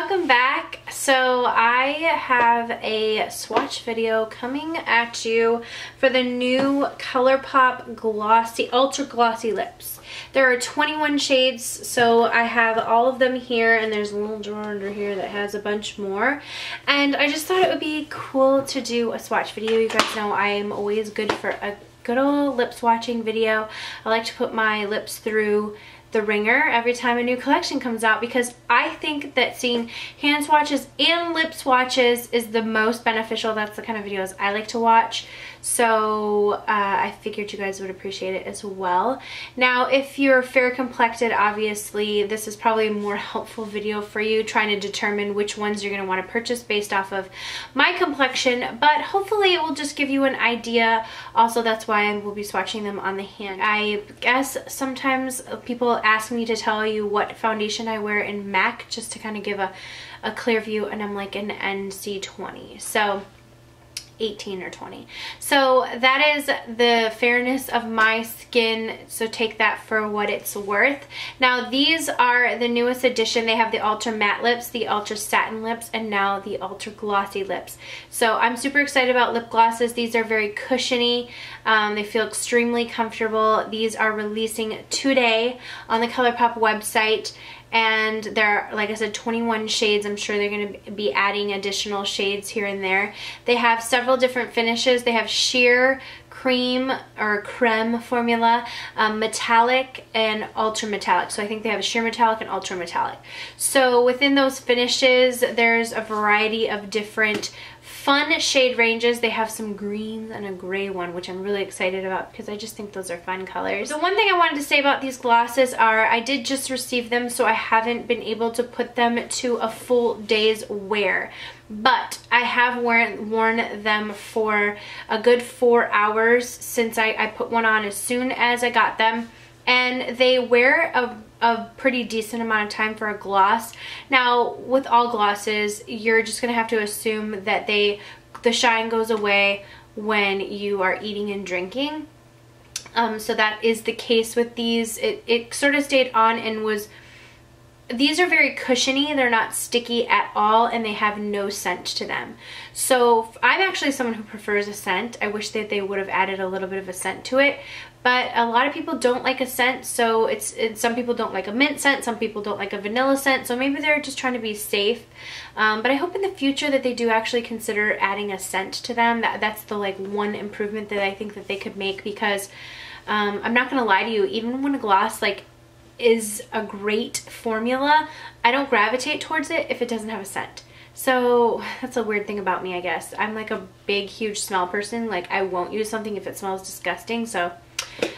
welcome back. So I have a swatch video coming at you for the new ColourPop glossy, ultra glossy lips. There are 21 shades, so I have all of them here, and there's a little drawer under here that has a bunch more. And I just thought it would be cool to do a swatch video. You guys know I'm always good for a good old lip swatching video. I like to put my lips through the ringer every time a new collection comes out, because I think that seeing hand swatches and lip swatches is the most beneficial. That's the kind of videos I like to watch, so I figured you guys would appreciate it as well. Now if you're fair complected, obviously this is probably a more helpful video for you, trying to determine which ones you're going to want to purchase based off of my complexion, but hopefully it will just give you an idea. Also, that's why I will be swatching them on the hand. I guess sometimes people ask me to tell you what foundation I wear in MAC just to kind of give a clear view, and I'm like an NC20, so 18 or 20. So that is the fairness of my skin, so take that for what it's worth. Now these are the newest edition. They have the ultra matte lips, the ultra satin lips, and now the ultra glossy lips. So I'm super excited about lip glosses. These are very cushiony. They feel extremely comfortable. These are releasing today on the ColourPop website. And there are, like I said, 21 shades. I'm sure they're going to be adding additional shades here and there. They have several different finishes. They have sheer, cream or creme formula, metallic, and ultra metallic. So I think they have a sheer metallic and ultra metallic. So within those finishes, there's a variety of different fun shade ranges. They have some greens and a gray one, which I'm really excited about because I just think those are fun colors. The one thing I wanted to say about these glosses are I did just receive them, so I haven't been able to put them to a full day's wear. But I have worn them for a good 4 hours since I put one on as soon as I got them. And they wear a pretty decent amount of time for a gloss. Now, with all glosses, you're just going to have to assume that the shine goes away when you are eating and drinking. So that is the case with these. It sort of stayed on and was... These are very cushiony, they're not sticky at all, and they have no scent to them. So I'm actually someone who prefers a scent. I wish that they would have added a little bit of a scent to it, but a lot of people don't like a scent, so some people don't like a mint scent, some people don't like a vanilla scent, so maybe they're just trying to be safe. But I hope in the future that they do actually consider adding a scent to them. That's the like one improvement that I think that they could make, because I'm not going to lie to you, even when a gloss like is a great formula, I don't gravitate towards it if it doesn't have a scent. So that's a weird thing about me, I guess. I'm like a big, huge smell person. Like, I won't use something if it smells disgusting, so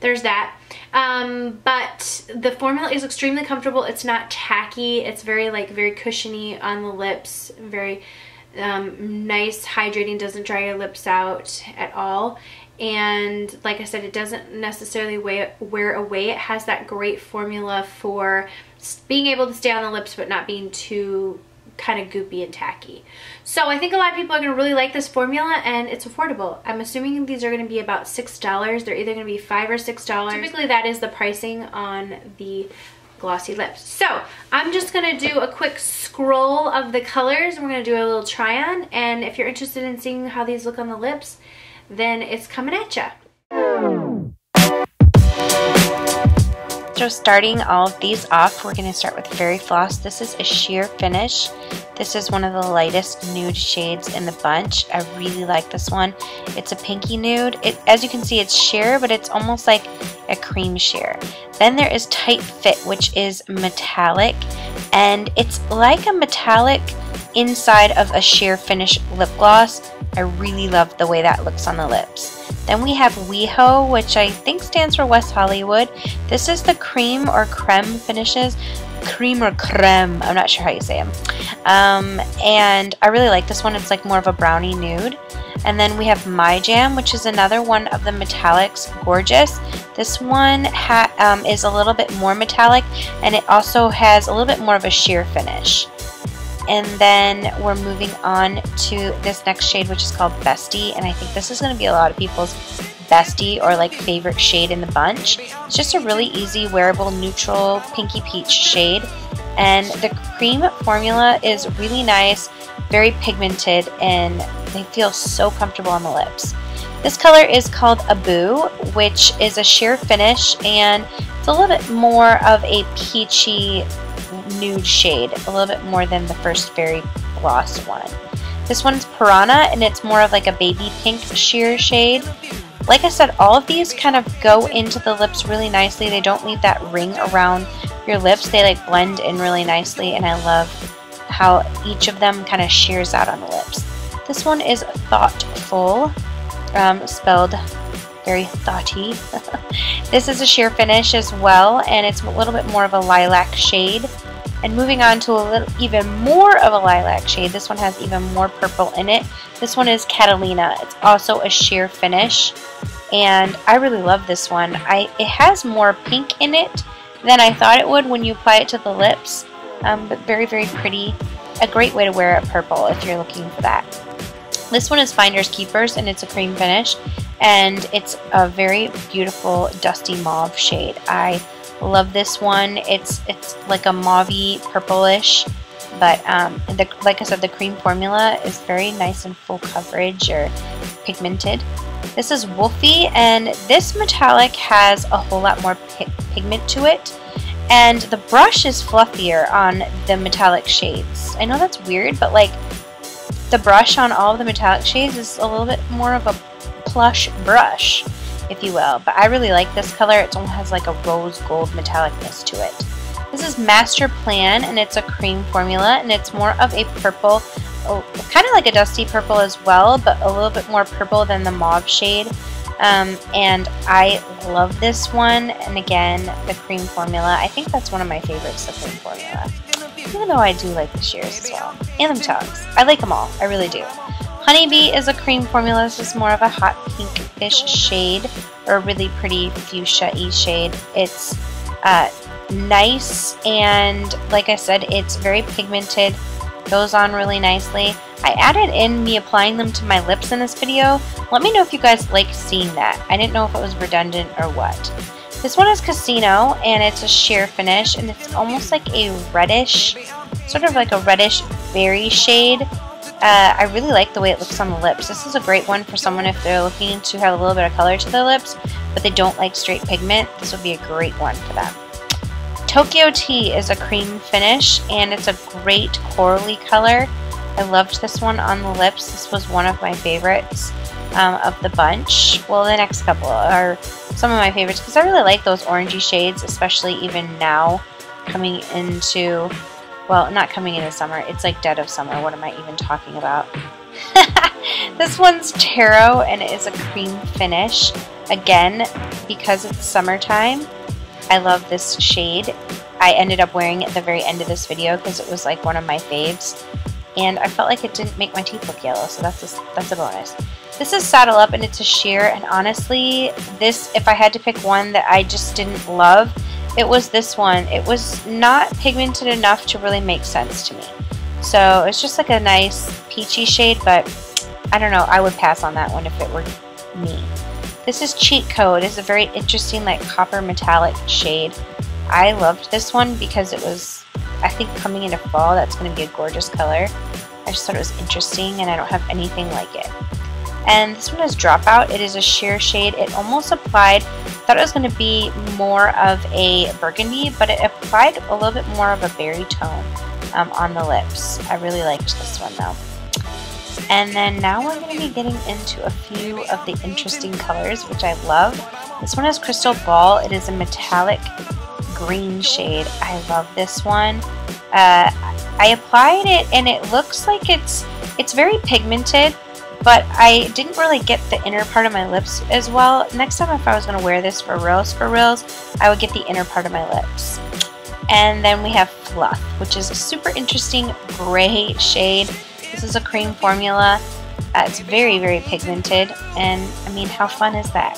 there's that. But the formula is extremely comfortable. It's not tacky. It's very, like, very cushiony on the lips, very nice, hydrating, doesn't dry your lips out at all. And like I said, it doesn't necessarily wear away. It has that great formula for being able to stay on the lips but not being too kind of goopy and tacky. So I think a lot of people are going to really like this formula, and it's affordable. I'm assuming these are going to be about $6. They're either going to be $5 or $6. Typically that is the pricing on the glossy lips. So I'm just going to do a quick scroll of the colors. We're going to do a little try on, and if you're interested in seeing how these look on the lips, then it's coming at ya. So starting all of these off, we're going to start with Fairy Floss. This is a sheer finish. This is one of the lightest nude shades in the bunch. I really like this one. It's a pinky nude. As you can see, it's sheer, but it's almost like a cream sheer. Then there is Tight Fit, which is metallic, and it's like a metallic inside of a sheer finish lip gloss. I really love the way that looks on the lips. Then we have WeHo, which I think stands for West Hollywood. This is the cream or creme finishes. Cream or creme, I'm not sure how you say them. And I really like this one. It's like more of a brownie nude. And then we have My Jam, which is another one of the metallics. Gorgeous. This one is a little bit more metallic, and it also has a little bit more of a sheer finish. And then we're moving on to this next shade, which is called Bestie, and I think this is going to be a lot of people's bestie or like favorite shade in the bunch. It's just a really easy, wearable, neutral, pinky peach shade. and the cream formula is really nice, very pigmented, and they feel so comfortable on the lips. This color is called Abu, which is a sheer finish, and it's a little bit more of a peachy nude shade, a little bit more than the first Fairy Gloss one. This one's Piranha, and it's more of like a baby pink sheer shade. Like I said, all of these kind of go into the lips really nicely. They don't leave that ring around your lips. They like blend in really nicely, and I love how each of them kind of shears out on the lips. This one is Thoughtful, spelled very thoughty. This is a sheer finish as well, and it's a little bit more of a lilac shade. And moving on to a little, even more of a lilac shade, this one has even more purple in it. This one is Catalina. It's also a sheer finish, and I really love this one. It has more pink in it than I thought it would when you apply it to the lips, but very, very pretty. A great way to wear it purple if you're looking for that. This one is Finders Keepers, and it's a cream finish, and it's a very beautiful dusty mauve shade. I love this one. It's like a mauvey purplish, but like I said, the cream formula is very nice and full coverage or pigmented. This is Wolfie, and this metallic has a whole lot more pigment to it, and the brush is fluffier on the metallic shades. I know that's weird, but like the brush on all of the metallic shades is a little bit more of a plush brush, if you will, but I really like this color. It almost has like a rose gold metallicness to it. This is Master Plan, and it's a cream formula, and it's more of a purple, kind of like a dusty purple as well, but a little bit more purple than the mauve shade, and I love this one. And again, the cream formula, I think that's one of my favorites, the cream formula, even though I do like the shears as well, and the metallics. I like them all, I really do. Honeybee is a cream formula. This is more of a hot pinkish shade, or a really pretty fuchsia-y shade. It's nice, and like I said, it's very pigmented, goes on really nicely. I added in me applying them to my lips in this video. Let me know if you guys like seeing that. I didn't know if it was redundant or what. This one is Casino, and it's a sheer finish, and it's almost like a reddish, sort of like a reddish berry shade. I really like the way it looks on the lips. This is a great one for someone if they're looking to have a little bit of color to their lips, but they don't like straight pigment. This would be a great one for them. Tokyo Tea is a cream finish, and it's a great corally color. I loved this one on the lips. This was one of my favorites of the bunch. Well, the next couple are some of my favorites because I really like those orangey shades, especially even now coming into... well, not coming into summer. It's like dead of summer. What am I even talking about? This one's Taro, and it is a cream finish. Again, because it's summertime, I love this shade. I ended up wearing it at the very end of this video because it was like one of my faves, and I felt like it didn't make my teeth look yellow, so that's a bonus. This is Saddle Up, and it's a sheer, and honestly, this, if I had to pick one that I just didn't love, it was this one. It was not pigmented enough to really make sense to me. So it's just like a nice peachy shade, but I don't know, I would pass on that one if it were me. This is Cheat Code. It's a very interesting like copper metallic shade. I loved this one because it was, I think coming into fall, that's going to be a gorgeous color. I just thought it was interesting, and I don't have anything like it. And this one is Dropout. It is a sheer shade. It almost applied, I thought it was going to be more of a burgundy, but it applied a little bit more of a berry tone on the lips. I really liked this one though. And then now we're going to be getting into a few of the interesting colors, which I love. This one is Crystal Ball. It is a metallic green shade. I love this one. I applied it, and it looks like it's very pigmented, but I didn't really get the inner part of my lips as well. Next time if I was going to wear this for reals, I would get the inner part of my lips. And then we have Fluff, which is a super interesting gray shade. This is a cream formula. It's very, very pigmented, and I mean, how fun is that?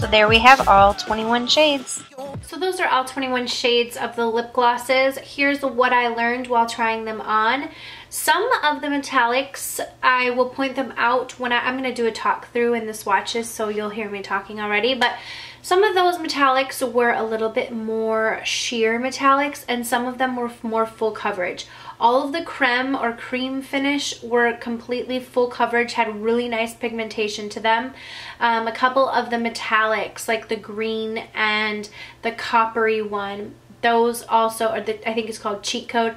So there we have all 21 shades. So those are all 21 shades of the lip glosses. Here's what I learned while trying them on. Some of the metallics, I will point them out when I'm going to do a talk through in the swatches, so you'll hear me talking already, but some of those metallics were a little bit more sheer metallics, and some of them were more full coverage. All of the creme or cream finish were completely full coverage, had really nice pigmentation to them. A couple of the metallics, like the green and the coppery one, those also, or the, I think it's called Cheat Code,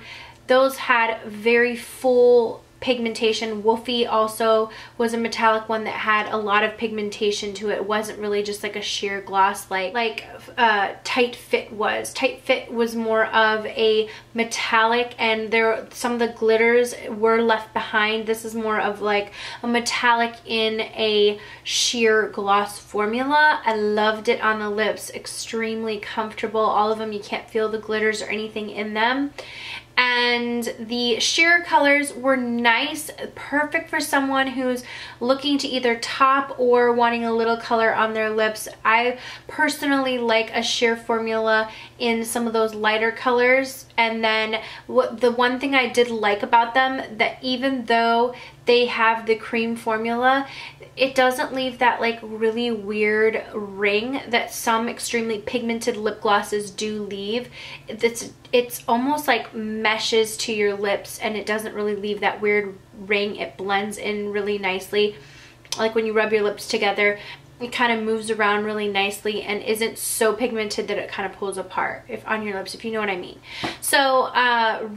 those had very full pigmentation. Woofy also was a metallic one that had a lot of pigmentation to it. It wasn't really just like a sheer gloss like Tight Fit was. Tight Fit was more of a metallic, and there some of the glitters were left behind. This is more of like a metallic in a sheer gloss formula. I loved it on the lips. Extremely comfortable. All of them, you can't feel the glitters or anything in them. And the sheer colors were nice, perfect for someone who's looking to either top or wanting a little color on their lips. I personally like a sheer formula in some of those lighter colors. And then the one thing I did like about them, that even though they have the cream formula, it doesn't leave that like really weird ring that some extremely pigmented lip glosses do leave. It's almost like meshes to your lips, and it doesn't really leave that weird ring. It blends in really nicely. Like when you rub your lips together, it kind of moves around really nicely and isn't so pigmented that it kind of pulls apart on your lips, if you know what I mean. So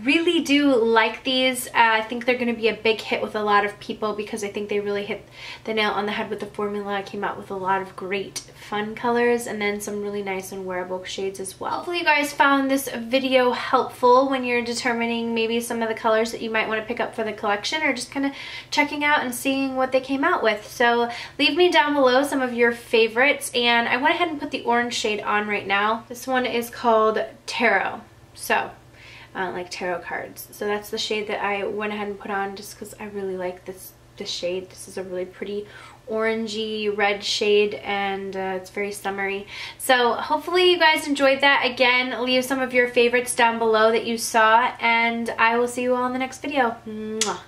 really do like these. I think they're going to be a big hit with a lot of people because I think they really hit the nail on the head with the formula. I came out with a lot of great fun colors and then some really nice and wearable shades as well. Hopefully you guys found this video helpful when you're determining maybe some of the colors that you might want to pick up for the collection, or just kind of checking out and seeing what they came out with. So leave me down below some of your favorites, and I went ahead and put the orange shade on right now. This one is called Tarot, so like tarot cards. So that's the shade that I went ahead and put on just because I really like this shade. This is a really pretty orangey red shade, and it's very summery. So hopefully you guys enjoyed that. Again, leave some of your favorites down below that you saw, and I will see you all in the next video. Mwah.